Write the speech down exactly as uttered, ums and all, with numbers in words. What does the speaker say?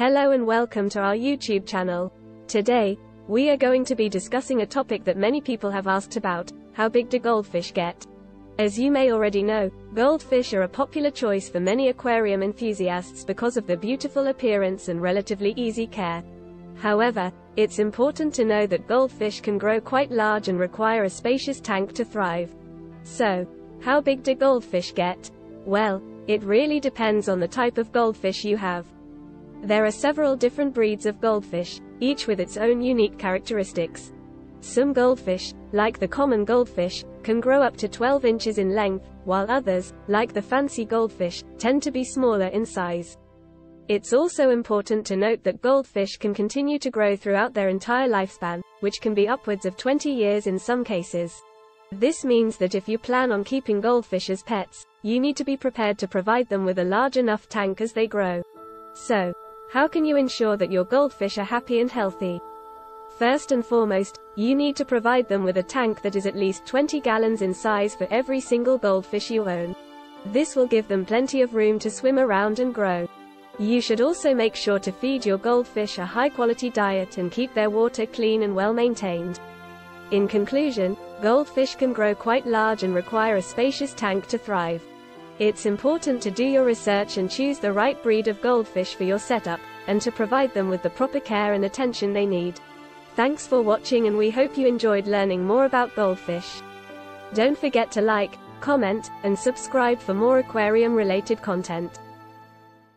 Hello and welcome to our YouTube channel. Today, we are going to be discussing a topic that many people have asked about: how big do goldfish get? As you may already know, goldfish are a popular choice for many aquarium enthusiasts because of their beautiful appearance and relatively easy care. However, it's important to know that goldfish can grow quite large and require a spacious tank to thrive. So, how big do goldfish get? Well, it really depends on the type of goldfish you have. There are several different breeds of goldfish, each with its own unique characteristics. Some goldfish, like the common goldfish, can grow up to twelve inches in length, while others, like the fancy goldfish, tend to be smaller in size. It's also important to note that goldfish can continue to grow throughout their entire lifespan, which can be upwards of twenty years in some cases. This means that if you plan on keeping goldfish as pets, you need to be prepared to provide them with a large enough tank as they grow. So, how can you ensure that your goldfish are happy and healthy? First and foremost, you need to provide them with a tank that is at least twenty gallons in size for every single goldfish you own. This will give them plenty of room to swim around and grow. You should also make sure to feed your goldfish a high-quality diet and keep their water clean and well-maintained. In conclusion, goldfish can grow quite large and require a spacious tank to thrive. It's important to do your research and choose the right breed of goldfish for your setup, and to provide them with the proper care and attention they need. Thanks for watching, and we hope you enjoyed learning more about goldfish. Don't forget to like, comment, and subscribe for more aquarium-related content.